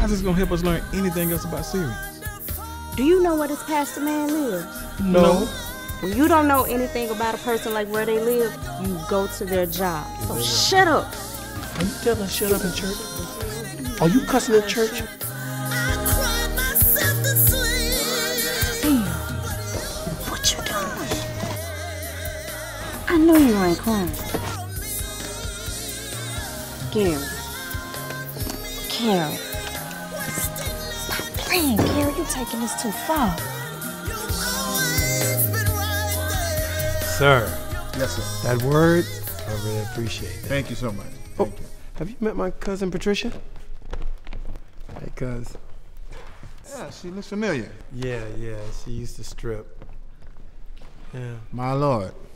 How's this gonna help us learn anything else about Sirius? Do you know where this pastor man lives? No. When you don't know anything about a person like where they live, you go to their job. So shut up. Are you telling us shut up in church? Are you cussing in church? Damn, what you doing? I know you ain't crying. Gary. Stop playing, Gary. You're taking this too far. Sir. Yes, sir. That word, I really appreciate it. Thank you so much. Thank you. Have you met my cousin Patricia? Hey, cuz. Yeah, she looks familiar. Yeah, she used to strip. Yeah. My lord.